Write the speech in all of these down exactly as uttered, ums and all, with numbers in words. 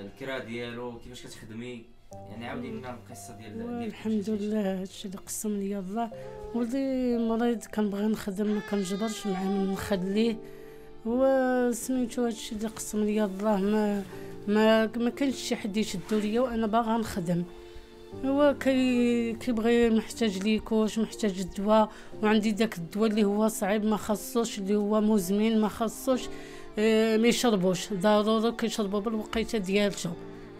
الكرا ديالو كيفاش كتخدمي، يعني عاودي لنا القصه ديال. الحمد لله هادشي اللي قسم لي الله. ولدي مريض كنبغي نخدم ما كنجبرش معاه نخليه، وسميتو هادشي اللي قسم لي الله. ما ما ما كانش شي حد يشدو ليا وانا باغا نخدم. هو كي كيبغي محتاج ليكوش، محتاج الدواء، وعندي داك الدواء اللي هو صعيب ما خصوش، اللي هو مزمن ما خصوش ما يشربوش، ضروري كيشربوا بالوقيته ديالته.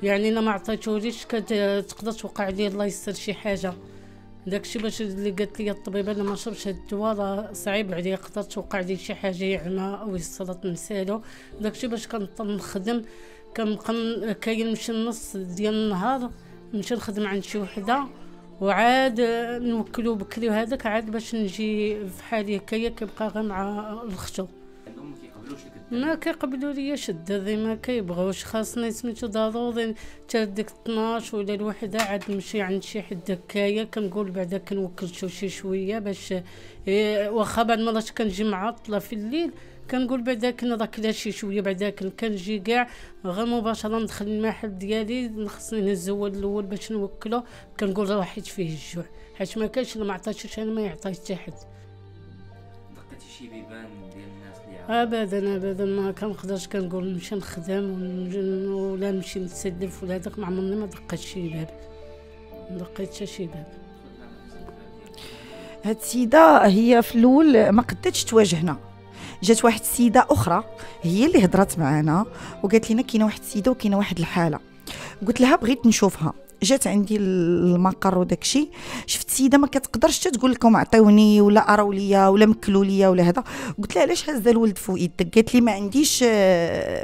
يعني الا ما عطيتوليش تقدر توقع عليه الله يستر شي حاجه. داكشي باش اللي قالت لي الطبيبه الا ما شربش هاد الدواء راه صعيب عليه، يقدر توقع ليه شي حاجه، يعمى او يصلط مسالو. داكشي باش كنضطر نخدم. كنبقى كيمشي النص ديال النهار نمشي نخدم عند شي وحده، وعاد نوكلو بكري، وهذاك عاد باش نجي في حالي هكايا. كيبقى غير مع الختو، ما كيقبلوا ليا شدادي، ما كيبغوش. خاصني سميتو ضروري حتى ديك اثناش ولا الوحده عاد نمشي عند شي حد هكايا. كنقول بعدا كنوكل شي شويه باش إيه، واخا بعد مرات كنجي معطله في الليل كنقول بعدا كنراكله شي شويه، بعدا كنجي كاع غير مباشره ندخل المحل ديالي. خصني نهز هو الاول باش نوكله. كنقول راه حيت فيه الجوع، حيت ما كانش اللي ما عطاتوش انا ما يعطيه حتى حد. دقيتي شي بيبان ديال ابدا ابدا ما كنقدرش. كنقول نمشي نخدم ولا نمشي نتسلف ولا هذاك، ما عمرني ما دقيت شي باب، ما دقيت حتى شي باب. هاد السيده هي في الاول ما قدتش تواجهنا. جات واحد السيده اخرى هي اللي هضرات معنا وقالت لنا كاينه واحد السيده وكاينه واحد الحاله. قلت لها بغيت نشوفها. جات عندي المقر وداكشي، شفت سيده ما كتقدرش حتى تقول لكم عطيوني ولا اراو ليا ولا مكلوا ليا ولا هذا. قلت لها علاش هازه الولد فوق يدك؟ قالت لي ما عنديش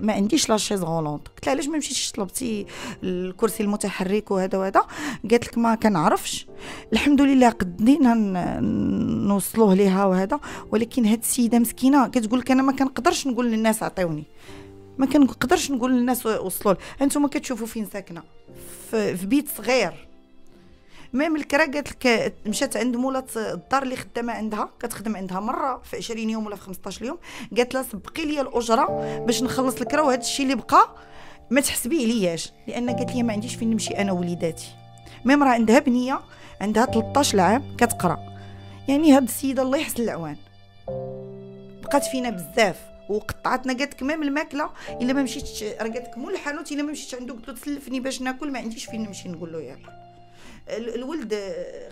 ما عنديش لا شيز غولونط. قلت لها علاش ما مشيتيش طلبتي الكرسي المتحرك وهذا وهذا؟ قالت لك ما كنعرفش. الحمد لله قدينا نوصلوه ليها وهذا، ولكن هاد السيده مسكينه كتقول لك انا ما كنقدرش نقول للناس عطيوني، ما كنقدرش نقول للناس وصلوا. انتم كتشوفوا فين ساكنه، في بيت صغير. ميم الكرا قالت لك مشات عند مولات الدار اللي خدامه عندها، كتخدم عندها مره في عشرين يوم ولا في خمسطاش يوم. قالت لها سبقي لي الاجره باش نخلص الكرا، وهذا الشيء اللي بقى ما تحسبيه لياش، لان قالت لي ما عنديش فين نمشي انا وليداتي. ميم راه عندها بنيه عندها ثلاطاش عام كتقرا. يعني هاد السيده الله يحسن العوان بقات فينا بزاف وقطعتنا. قالت لك ميم الماكله الا ما مشيتش، راه قالت لك مول الحانوت الا ما مشيتش عنده قلت له تسلفني باش ناكل، ما عنديش فين نمشي نقول له يلا. الولد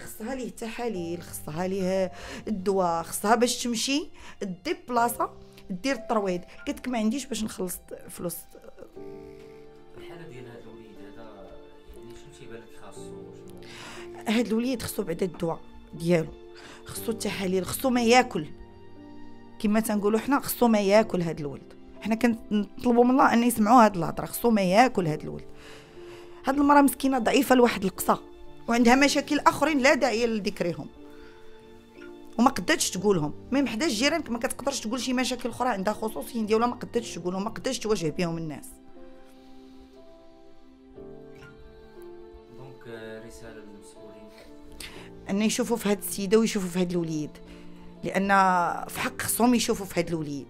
خصها ليه تحاليل، خصها ليه الدواء، خصها باش تمشي دير بلاصه دير الترويض. قالت لك ما عنديش باش نخلص فلوس. الحاله ديال هذا الوليد هذا يعني شنو تيبان لك خاصو؟ هذا الوليد خصو بعدا الدواء ديالو، خصو التحاليل، خصو ما ياكل كما تنقولوا حنا، خصو ما ياكل هذا الولد. حنا كنطلبوا من الله ان يسمعوا هذه الهضره، خصو ما ياكل هذا الولد. هاد المراه مسكينه ضعيفه لواحد القصه، وعندها مشاكل اخرين لا داعي لذكرهم وما قدتش تقولهم. ميم حدا الجيران ما كتقدرش تقول شي مشاكل اخرى عندها خصوصيين ديالها، ما قدتش تقولهم، ما قدتش تواجه بهم الناس. دونك رساله للمسؤولين ان يشوفوا في هاد السيده ويشوفوا في هاد الوليد، لان في حق خصهم يشوفوا في هاد الوليد.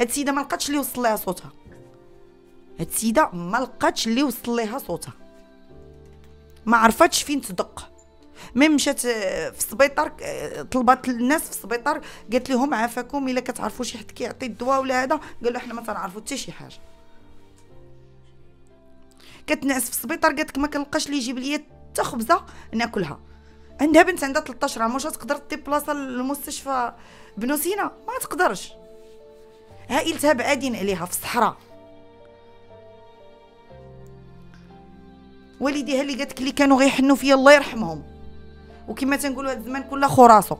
هاد السيده ما لقاتش اللي يوصل لها صوتها، هاد السيده ما لقاتش اللي يوصل لها صوتها، ما عرفتش فين تدق. ميم مشات في السبيطار طلبات الناس في السبيطار، قالت لهم عافاكم الا كتعرفوا شي حد كيعطي الدواء ولا هذا. قالوا حنا ما تنعرفوا حتى شي حاجه. كتنعس في السبيطار قالت لك ما كنلقاش اللي يجيب لي حتى خبزه ناكلها. عندها بنت عندها ثلاطاش عام، واش تقدر تدي بلاصه للمستشفى بنو سينا؟ ما تقدرش. عائلتها بعادين عليها في الصحراء. والديها اللي قالت لك اللي كانوا غيحنوا فيا الله يرحمهم، وكما تنقولوا هذا الزمان كله خراسو.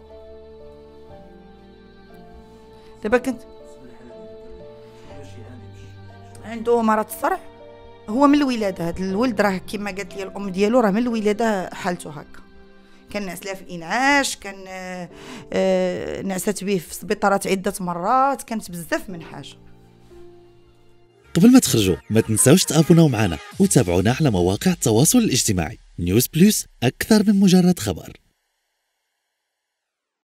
دابا كنت عنده مرض الصرع، هو من الولاده. هذا الولد راه كما قالت لي الام ديالو راه من الولاده حالته هكا. كان نعس لها في الانعاش، كان نعست به في السبيطارات عده مرات، كانت بزاف من حاجه. قبل ما تخرجوا ما تنساوش تابوناو معنا وتابعونا على مواقع التواصل الاجتماعي. نيوز بلس، اكثر من مجرد خبر.